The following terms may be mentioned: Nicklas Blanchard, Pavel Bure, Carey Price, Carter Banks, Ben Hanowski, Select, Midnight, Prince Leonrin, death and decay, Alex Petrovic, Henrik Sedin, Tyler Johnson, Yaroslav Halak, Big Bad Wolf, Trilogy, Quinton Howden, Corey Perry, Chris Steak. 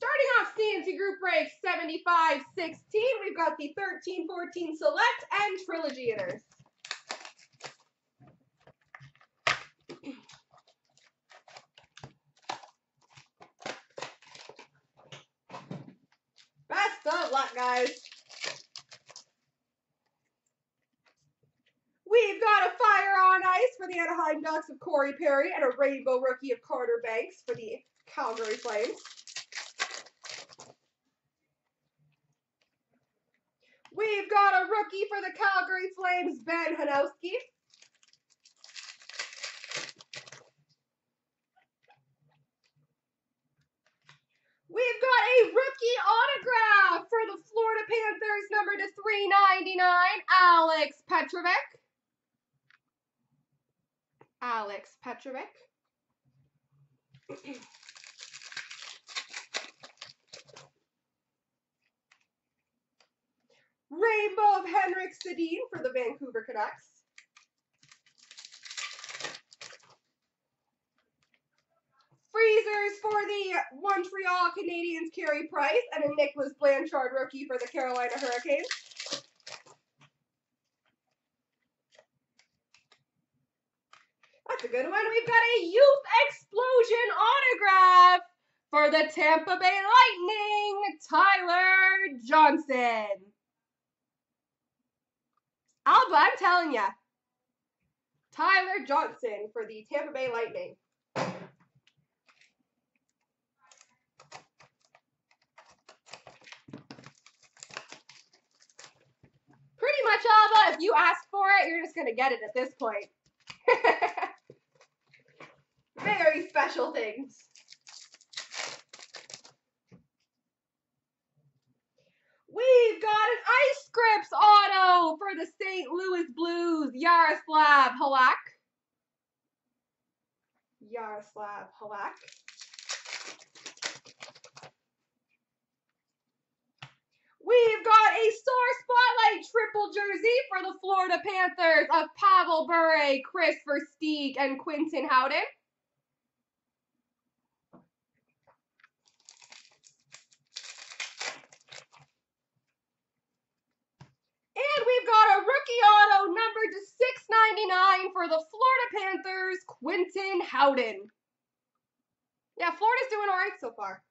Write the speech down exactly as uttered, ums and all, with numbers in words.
Starting off C N C Group Break seventy-five sixteen, we've got the thirteen fourteen Select and Trilogy hitters. Best of luck, guys. We've got a Fire on Ice for the Anaheim Ducks of Corey Perry and a Rainbow Rookie of Carter Banks for the Calgary Flames. We've got a rookie for the Calgary Flames, Ben Hanowski. We've got a rookie autograph for the Florida Panthers, number to three ninety-nine, Alex Petrovic. Alex Petrovic. Rainbow of Henrik Sedin for the Vancouver Canucks. Freezers for the Montreal Canadiens, Carey Price, and a Nicklas Blanchard rookie for the Carolina Hurricanes. That's a good one. We've got a Youth Explosion autograph for the Tampa Bay Lightning, Tyler Johnson. Alba, I'm telling ya. Tyler Johnson for the Tampa Bay Lightning. Pretty much, Alba, if you ask for it, you're just going to get it at this point. Very special things. We've got an Ice Scripts auto for the Saint Louis Blues, Yaroslav Halak. Yaroslav Halak. We've got a Star Spotlight triple jersey for the Florida Panthers of Pavel Bure, Chris Steak, and Quinton Howden. For the Florida Panthers, Quinton Howden. Yeah, Florida's doing all right so far.